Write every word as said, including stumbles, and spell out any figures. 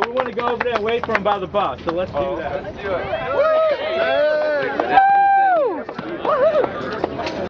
Well, we want to go over there and wait for him by the bus, so let's oh, do that. Let's do it. Woo!